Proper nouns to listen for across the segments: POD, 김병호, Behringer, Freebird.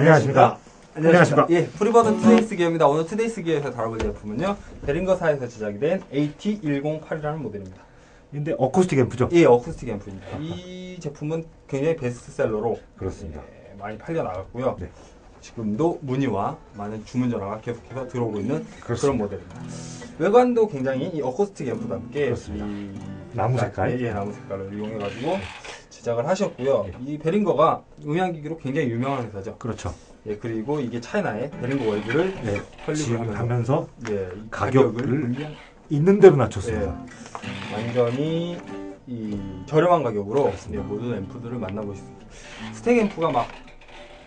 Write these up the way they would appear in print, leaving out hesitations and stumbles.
안녕하십니까. 안녕하십니까. 예, 프리버드 투데이스 기어입니다. 오늘 투데이스 기어에서 다뤄볼 제품은요, 베링거사에서 제작이 된 AT108이라는 모델입니다. 근데 어쿠스틱 앰프죠? 예, 어쿠스틱 앰프입니다. 이 제품은 굉장히 베스트셀러로 그렇습니다. 예, 많이 팔려나갔고요. 네. 지금도 문의와 많은 주문 전화가 계속해서 들어오고 있는 그런 모델입니다. 외관도 굉장히 이 어쿠스틱 앰프와 함께 그렇습니다. 나무 색깔? 예, 나무 색깔을 이용해가지고 제작을 하셨고요. 예. 이 베링거가 음향기기로 굉장히 유명한 회사죠. 그렇죠. 예, 그리고 이게 차이나의 베링거 월드를 설립하면서 예, 가격을 있는 대로 낮췄습니다. 예, 완전히 이 저렴한 가격으로 예, 모든 앰프들을 만나보실 수 있습니다. 스택 앰프가 막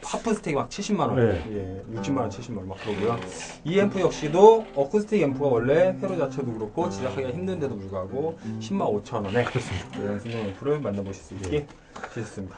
하프 스택이 막 70만원, 예. 예, 60만원, 70만원 막 그러고요. 이 앰프 역시도 어쿠스틱 앰프가 원래 회로 자체도 그렇고 제작하기가 힘든데도 불구하고 10만 5천원에 그런 스택 앰프를 만나보실 수 있게 되셨습니다.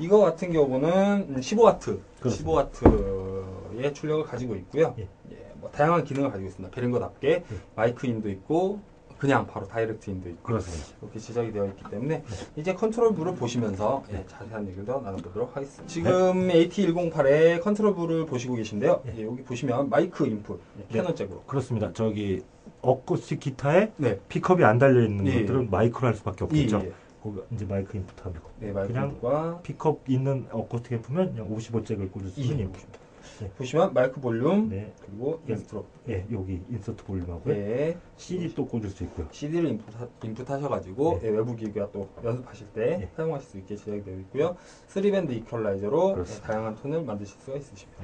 이거 같은 경우는 15W, 그렇습니다. 15W의 출력을 가지고 있고요. 예. 예, 뭐 다양한 기능을 가지고 있습니다. 베링거답게 마이크인도 있고 그냥 바로 다이렉트인도 있고 그렇습니다. 이렇게 제작이 되어 있기 때문에 이제 컨트롤부를 보시면서 예, 자세한 얘기를 더 나눠보도록 하겠습니다. 지금 AT108의 컨트롤부를 보시고 계신데요. 예, 여기 보시면 마이크 인풋, 캐논잭으로 그렇습니다. 저기 어쿠스틱 기타에 픽업이 안 달려있는 것들은 마이크로 할 수밖에 없겠죠. 예. 거기 이제 마이크 인풋하고 그냥 픽업 있는 어쿠스틱 앰프면 그냥 55잭을 꽂을 수 있는 인풋입니다. 네. 보시면 마이크 볼륨, 그리고 인스트로 여기 인서트 볼륨하고요. CD 또 꽂을 수 있고요. CD를 인풋하셔가지고 외부 기기가 또 연습하실 때 사용하실 수 있게 제작이 되어 있고요. 3밴드 이퀄라이저로 다양한 톤을 만드실 수가 있으십니다.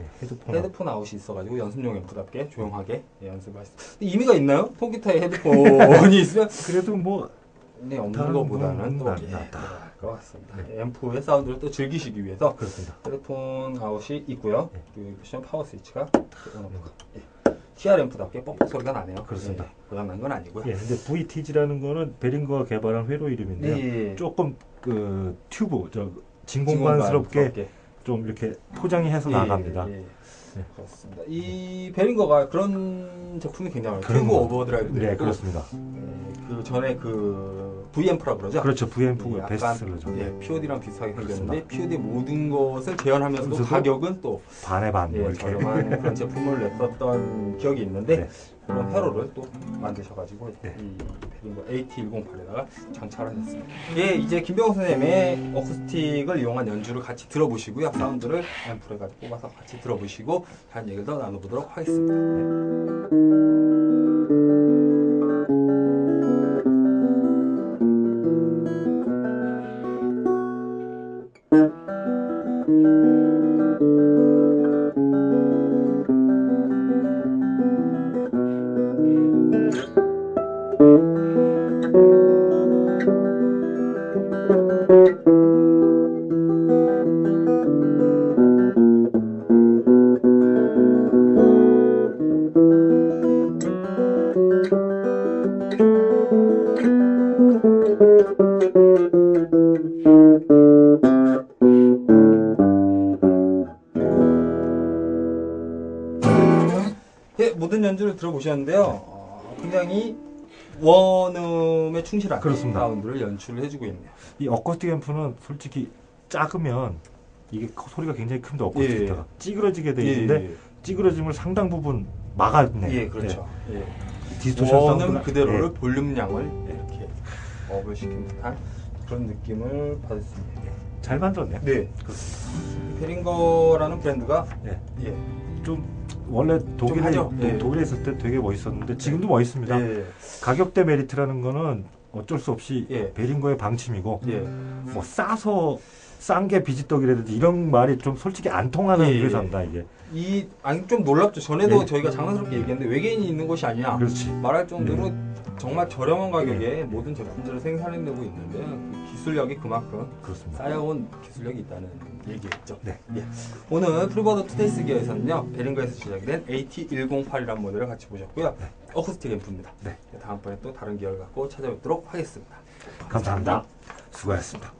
헤드폰 아웃이 있어가지고 연습용 앰프답게 조용하게 연습하실 수 있습니다. 의미가 있나요? 통기타에 헤드폰이 있으면 그래도 뭐 네, 없는 것보다는 더 낫다. 그렇습니다. 앰프의 사운드를 또 즐기시기 위해서 그렇습니다. 헤드폰 아웃이 있고요. 그리고 보시면 파워 스위치가 TR 앰프답게 뻑뻑 소리가 나네요. 그렇습니다. 고장난 건 아니고요. 예, 근데 VTG라는 거는 베링거가 개발한 회로 이름인데요. 조금 그 튜브, 저 진공관스럽게 좀 이렇게 포장이 해서 나갑니다. 그렇습니다. 이 베링거가 그런 제품이 굉장히 많아요. 튜브 오버드라이브. 네, 그렇습니다. 그 전에 그 V앰프라고 그러죠? 그렇죠. V앰프고 베스트셀러죠. 예, POD랑 비슷하게 생겼는데 POD 모든 것을 재현하면서도 가격은 또 반에 반 예, 저렴한 그런 제품을 냈었던 기억이 있는데 그런 회로를 또 만드셔가지고 이 베링거 AT108에다가 장착하셨습니다. 예, 이제 김병호 선생님의 어쿠스틱을 이용한 연주를 같이 들어보시고요. 사운드를 앰프를 가지고 뽑아서 같이 들어보시고 다른 얘기를 더 나눠보도록 하겠습니다. 모든 연주를 들어보셨는데요. 굉장히 원음에 충실한 사운드를 연출을 해주고 있네요. 이 어쿠스틱 앰프는 솔직히 작으면 이게 소리가 굉장히 큰데 어쿠스틱 기타가 찌그러지게 돼 있는데 찌그러짐을 상당 부분 막아내요. 예, 그렇죠. 디스토션 원음 그대로를 볼륨량을 이렇게 업을 시킨 듯한 그런 느낌을 받았습니다. 잘 만들었네요. 네, 그렇습니다. 베링거라는 브랜드가 좀 원래 독일에 있을 때 되게 멋있었는데 지금도 멋있습니다. 가격대 메리트라는 거는 어쩔 수 없이 베링거의 방침이고 뭐 싸서 싼 게 비지떡이라든지 이런 말이 좀 솔직히 안 통하는 회사입니다. 이게 이 아니 좀 놀랍죠. 전에도 저희가 장난스럽게 얘기했는데 외계인이 있는 것이 아니야 말할 정도로 정말 저렴한 가격에 모든 제품들을 생산해내고 있는데 그 기술력이 그만큼 쌓여온 기술력이 있다는 얘기였죠. 오늘 프리버드 투데이스 기어에서는요, 베링거에서 제작된 AT108이라는 모델을 같이 보셨고요. 어쿠스틱 앰프입니다. 다음번에 또 다른 기어를 갖고 찾아뵙도록 하겠습니다. 감사합니다. 수고하셨습니다.